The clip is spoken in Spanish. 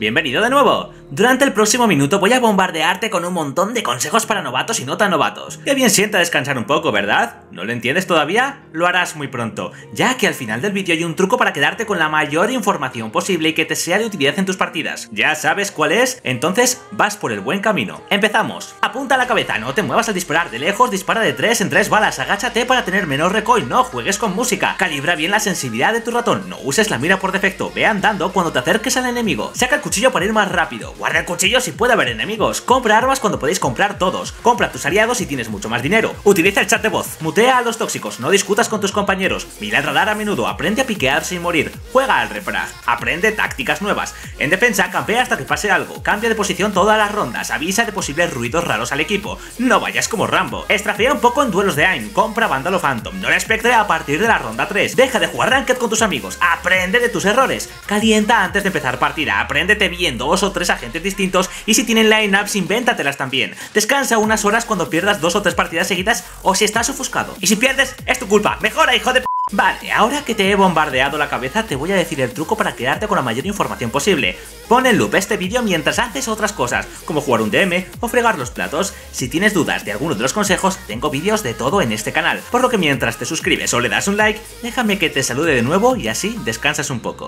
Bienvenido de nuevo. Durante el próximo minuto voy a bombardearte con un montón de consejos para novatos y no tan novatos. Qué bien sienta descansar un poco, ¿verdad? ¿No lo entiendes todavía? Lo harás muy pronto, ya que al final del vídeo hay un truco para quedarte con la mayor información posible y que te sea de utilidad en tus partidas. ¿Ya sabes cuál es? Entonces vas por el buen camino. ¡Empezamos! Apunta a la cabeza, no te muevas al disparar de lejos, dispara de 3 en 3 balas, agáchate para tener menor recoil, no juegues con música, calibra bien la sensibilidad de tu ratón, no uses la mira por defecto, ve andando cuando te acerques al enemigo, saca el cuchillo para ir más rápido, guarda el cuchillo si puede haber enemigos, compra armas cuando podéis comprar todos, compra tus aliados si tienes mucho más dinero, utiliza el chat de voz, mutea a los tóxicos, no discutas con tus compañeros, mira el radar a menudo, aprende a piquear sin morir, juega al refrag, aprende tácticas nuevas, en defensa campea hasta que pase algo, cambia de posición todas las rondas, avisa de posibles ruidos raros al equipo, no vayas como Rambo, estrafea un poco en duelos de AIM, compra Vándalo Phantom, no la espectre a partir de la ronda 3, deja de jugar ranked con tus amigos, aprende de tus errores, calienta antes de empezar partida, aprende bien 2 o 3 agentes distintos y si tienen lineups invéntatelas también. Descansa unas horas cuando pierdas 2 o 3 partidas seguidas o si estás ofuscado. Y si pierdes, es tu culpa. Mejora, hijo de p. Vale, ahora que te he bombardeado la cabeza te voy a decir el truco para quedarte con la mayor información posible. Pon en loop este vídeo mientras haces otras cosas, como jugar un DM o fregar los platos. Si tienes dudas de alguno de los consejos, tengo vídeos de todo en este canal, por lo que mientras te suscribes o le das un like, déjame que te salude de nuevo y así descansas un poco.